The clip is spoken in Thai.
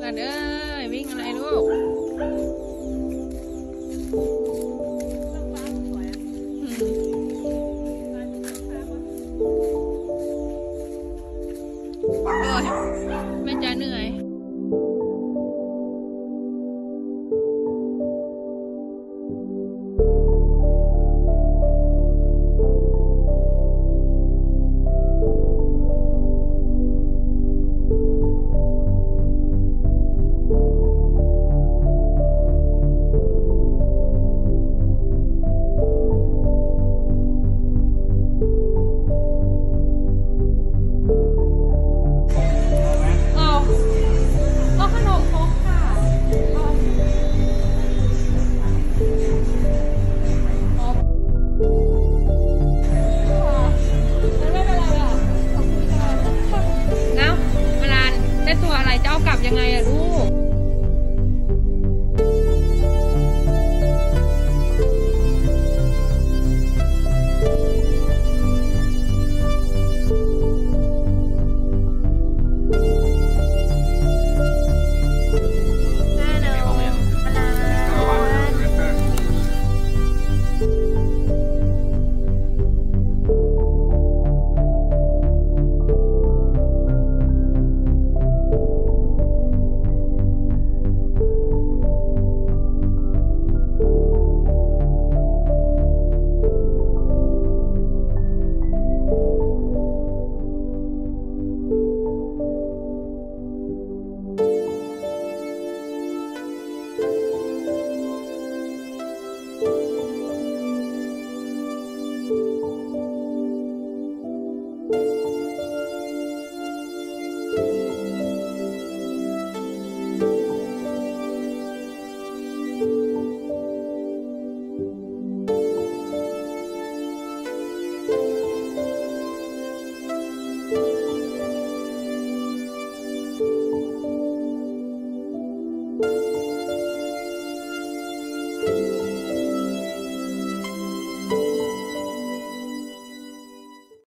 หลานเอ้ยวิ่งอะไรลูกแม่จ๋าเหนื่อยตัวอะไรจะเอากลับยังไงอะลูก